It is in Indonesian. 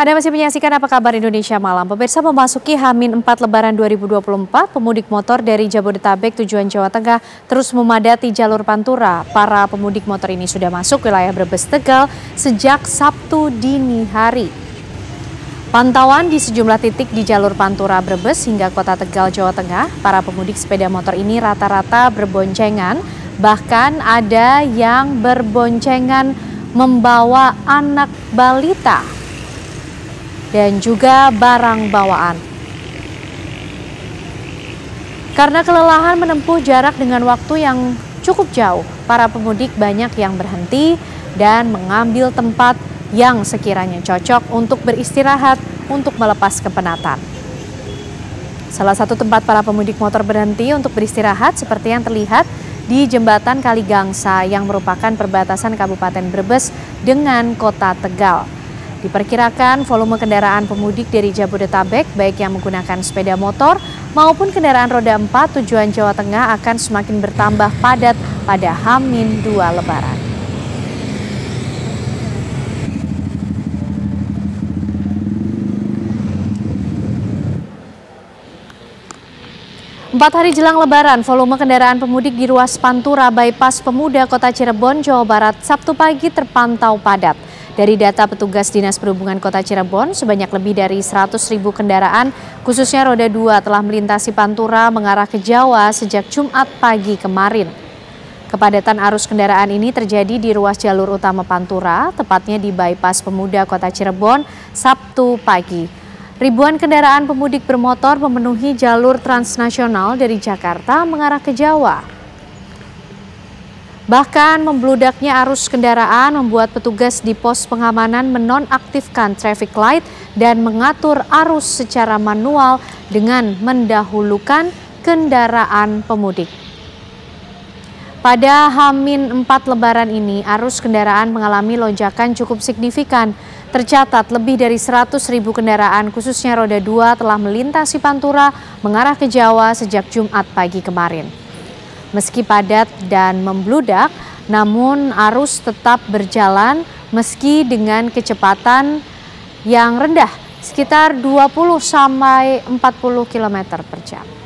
Anda masih menyaksikan Apa Kabar Indonesia Malam. Pemirsa, memasuki H-4 Lebaran 2024, pemudik motor dari Jabodetabek tujuan Jawa Tengah terus memadati jalur Pantura. Para pemudik motor ini sudah masuk wilayah Brebes Tegal sejak Sabtu dini hari. Pantauan di sejumlah titik di jalur Pantura Brebes hingga kota Tegal, Jawa Tengah, para pemudik sepeda motor ini rata-rata berboncengan, bahkan ada yang berboncengan membawa anak balita dan juga barang bawaan. Karena kelelahan menempuh jarak dengan waktu yang cukup jauh, para pemudik banyak yang berhenti dan mengambil tempat yang sekiranya cocok untuk beristirahat untuk melepas kepenatan. Salah satu tempat para pemudik motor berhenti untuk beristirahat seperti yang terlihat di jembatan Kaligangsa yang merupakan perbatasan Kabupaten Brebes dengan Kota Tegal. Diperkirakan volume kendaraan pemudik dari Jabodetabek baik yang menggunakan sepeda motor maupun kendaraan roda 4 tujuan Jawa Tengah akan semakin bertambah padat pada H-2 Lebaran. Empat hari jelang Lebaran, volume kendaraan pemudik di ruas Pantura Bypass Pemuda Kota Cirebon, Jawa Barat, Sabtu pagi terpantau padat. Dari data petugas Dinas Perhubungan Kota Cirebon, sebanyak lebih dari 100.000 kendaraan, khususnya roda 2, telah melintasi Pantura mengarah ke Jawa sejak Jumat pagi kemarin. Kepadatan arus kendaraan ini terjadi di ruas jalur utama Pantura, tepatnya di Bypass Pemuda Kota Cirebon, Sabtu pagi. Ribuan kendaraan pemudik bermotor memenuhi jalur transnasional dari Jakarta mengarah ke Jawa. Bahkan membludaknya arus kendaraan membuat petugas di pos pengamanan menonaktifkan traffic light dan mengatur arus secara manual dengan mendahulukan kendaraan pemudik. Pada H-4 Lebaran ini, arus kendaraan mengalami lonjakan cukup signifikan. Tercatat lebih dari 100.000 kendaraan khususnya roda 2 telah melintasi Pantura mengarah ke Jawa sejak Jumat pagi kemarin. Meski padat dan membludak, namun arus tetap berjalan meski dengan kecepatan yang rendah, sekitar 20 sampai 40 km per jam.